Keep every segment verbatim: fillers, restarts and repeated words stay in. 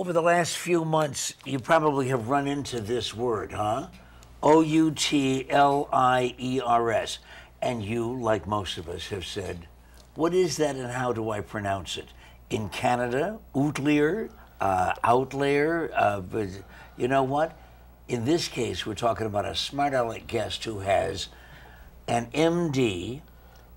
Over the last few months, you probably have run into this word, huh? O U T L I E R S. And you, like most of us, have said, what is that and how do I pronounce it? In Canada, outlier, uh, outlier, uh, but you know what? In this case, we're talking about a smart aleck guest who has an M D,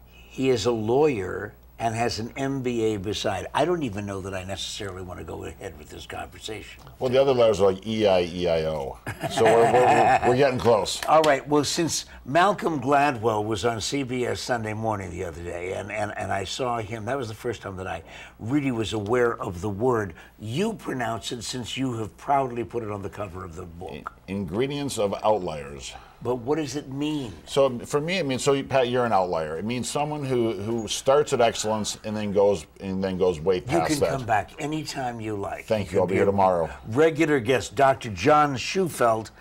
he is a lawyer, and has an M B A beside. I don't even know that I necessarily want to go ahead with this conversation. Well, the other letters are like E I E I O. So we're, we're, we're getting close. All right. Well, since Malcolm Gladwell was on C B S Sunday Morning the other day, and, and, and I saw him, that was the first time that I really was aware of the word. You pronounce it since you have proudly put it on the cover of the book. Ingredients of Outliers. But what does it mean? So for me, it means, so you, Pat, you're an outlier. It means someone who, who starts at excellence and then goes and then goes way past that. You can that. come back anytime you like. Thank you. you. I'll be here tomorrow. Regular guest, Doctor John Shufeldt.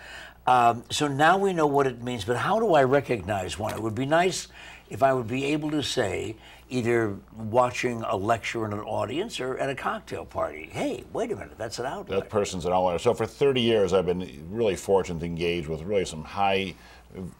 Um, so now we know what it means, but how do I recognize one? It would be nice if I would be able to say, either watching a lecture in an audience or at a cocktail party, hey, wait a minute, that's an outlier. That person's an outlier. So for thirty years, I've been really fortunate to engage with really some high,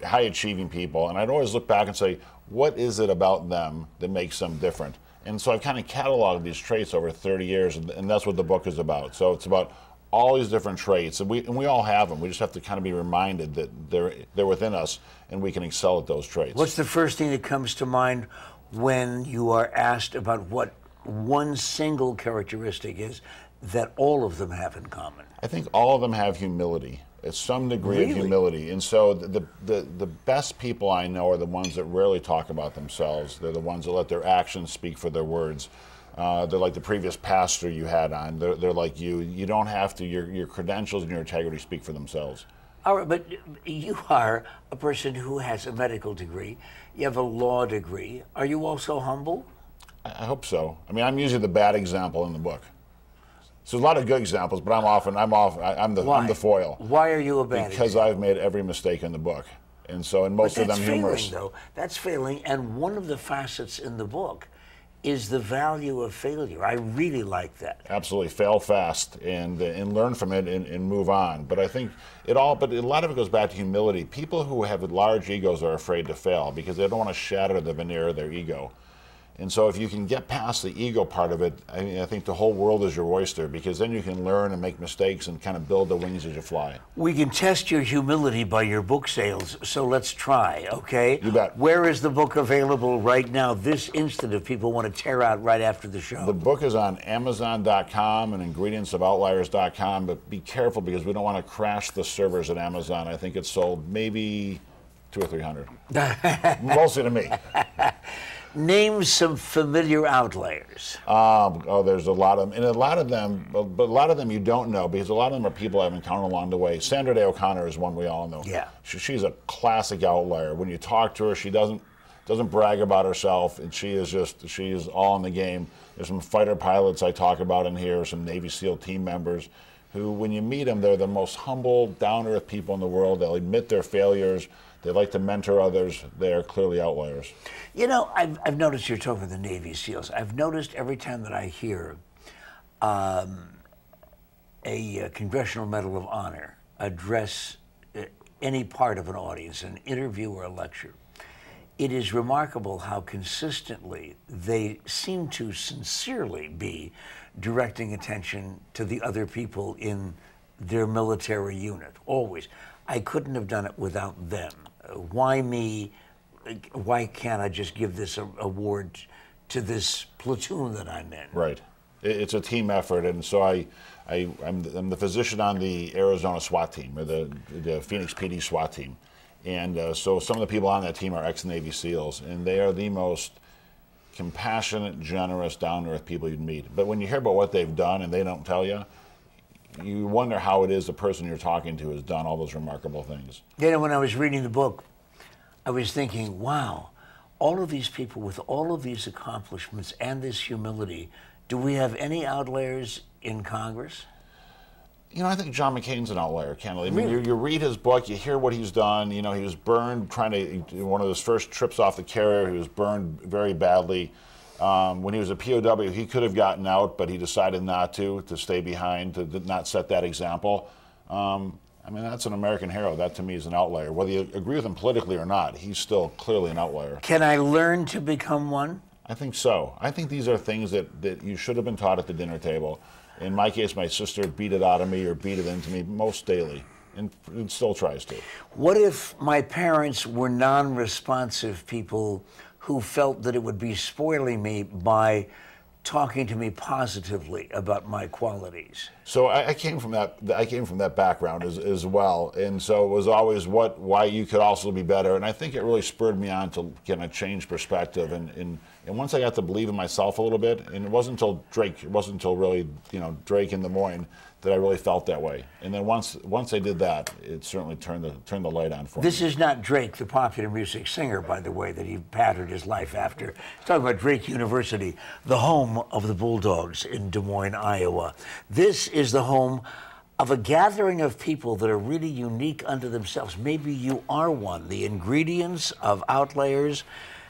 high achieving people, and I'd always look back and say, what is it about them that makes them different? And so I've kind of cataloged these traits over thirty years, and that's what the book is about. So it's about all these different traits, and we, and we all have them. We just have to kind of be reminded that they're, they're within us, and we can excel at those traits. What's the first thing that comes to mind when you are asked about what one single characteristic is that all of them have in common? I think all of them have humility. It's some degree really? of humility. And so the, the, the best people I know are the ones that rarely talk about themselves. They're the ones that let their actions speak for their words. Uh, they're like the previous pastor you had on. They're, they're like you. You don't have to. Your, your credentials and your integrity speak for themselves. All right, but you are a person who has a medical degree. You have a law degree. Are you also humble? I hope so. I mean, I'm usually the bad example in the book. So there's a lot of good examples, but I'm often, I'm off, I'm the, I'm the foil. Why are you a bad example? Because I've made every mistake in the book, and so and most of them humorous. That's failing, though. That's failing, and one of the facets in the book is the value of failure. I really like that. Absolutely, fail fast and and learn from it and, and move on. But I think it all, but a lot of it goes back to humility. People who have large egos are afraid to fail because they don't want to shatter the veneer of their ego. And so if you can get past the ego part of it, I mean, I think the whole world is your oyster, because then you can learn and make mistakes and kind of build the wings as you fly. We can test your humility by your book sales, so let's try, okay? You bet. Where is the book available right now, this instant, if people want to tear out right after the show? The book is on Amazon dot com and Ingredients of Outliers dot com, but be careful because we don't want to crash the servers at Amazon. I think it's sold maybe two or three hundred, mostly to me. Name some familiar outliers. Um, oh, there's a lot of them, and a lot of them, but a lot of them you don't know because a lot of them are people I've encountered along the way. Sandra Day O'Connor is one we all know. Yeah, she, she's a classic outlier. When you talk to her, she doesn't doesn't brag about herself, and she is just she is all in the game. There's some fighter pilots I talk about in here, some Navy SEAL team members, who when you meet them, they're the most humble, down-to-earth people in the world. They'll admit their failures. They like to mentor others. They are clearly outliers. You know, I've, I've noticed you're talking to the Navy SEALs. I've noticed every time that I hear um, a, a Congressional Medal of Honor address uh, any part of an audience, an interview or a lecture, it is remarkable how consistently they seem to sincerely be directing attention to the other people in their military unit, always. I couldn't have done it without them. Uh, why me? Why can't I just give this award to this platoon that I'm in? Right. It's a team effort, and so I, I I'm, the, I'm the physician on the Arizona SWAT team, or the, the Phoenix P D SWAT team. And uh, so some of the people on that team are ex-Navy SEALs, and they are the most compassionate, generous, down-to-earth people you'd meet. But when you hear about what they've done and they don't tell you, you wonder how it is the person you're talking to has done all those remarkable things. You know, when I was reading the book, I was thinking, wow, all of these people with all of these accomplishments and this humility, do we have any outliers in Congress? You know, I think John McCain's an outlier, candidly. I mean, really? you, you read his book, you hear what he's done. You know, he was burned trying to, one of his first trips off the carrier, he was burned very badly. Um, when he was a P O W, he could have gotten out, but he decided not to, to stay behind, to not set that example. Um, I mean, that's an American hero. That, to me, is an outlier. Whether you agree with him politically or not, he's still clearly an outlier. Can I learn to become one? I think so. I think these are things that, that you should have been taught at the dinner table. In my case, my sister beat it out of me or beat it into me most daily, and, and still tries to. What if my parents were non-responsive people who felt that it would be spoiling me by talking to me positively about my qualities? So I, I came from that. I came from that background as, as well, and so it was always what, why you could also be better. And I think it really spurred me on to kind of change perspective. And, and and once I got to believe in myself a little bit, and it wasn't until Drake, it wasn't until really, you know, Drake in Des Moines that I really felt that way. And then once once I did that, it certainly turned the turned the light on for this me. This is not Drake, the popular music singer, by the way, that he patterned his life after. He's talking about Drake University, the home of the Bulldogs in Des Moines, Iowa. This is the home of a gathering of people that are really unique unto themselves. Maybe you are one. The Ingredients of Outliers.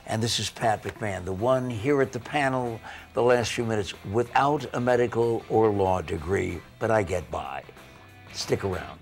And this is Pat McMahon, the one here at the panel the last few minutes without a medical or law degree, but I get by. Stick around.